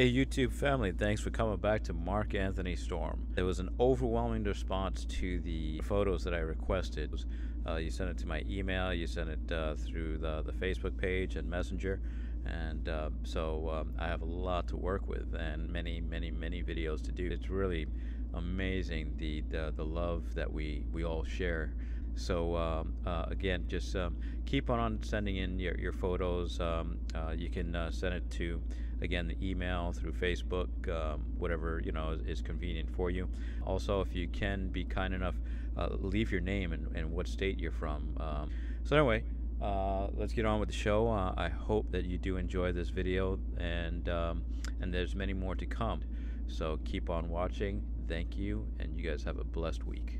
Hey YouTube family, thanks for coming back to Mark Anthony Storm. There was an overwhelming response to the photos that I requested. You sent it to my email, you sent it through the Facebook page and Messenger, and I have a lot to work with and many videos to do. It's really amazing the love that we all share. So again, just keep on sending in your photos. You can send it to, again, the email, through Facebook, whatever is convenient for you. Also, if you can be kind enough, leave your name and what state you're from. So anyway, let's get on with the show. I hope that you do enjoy this video, and there's many more to come. So keep on watching. Thank you, and you guys have a blessed week.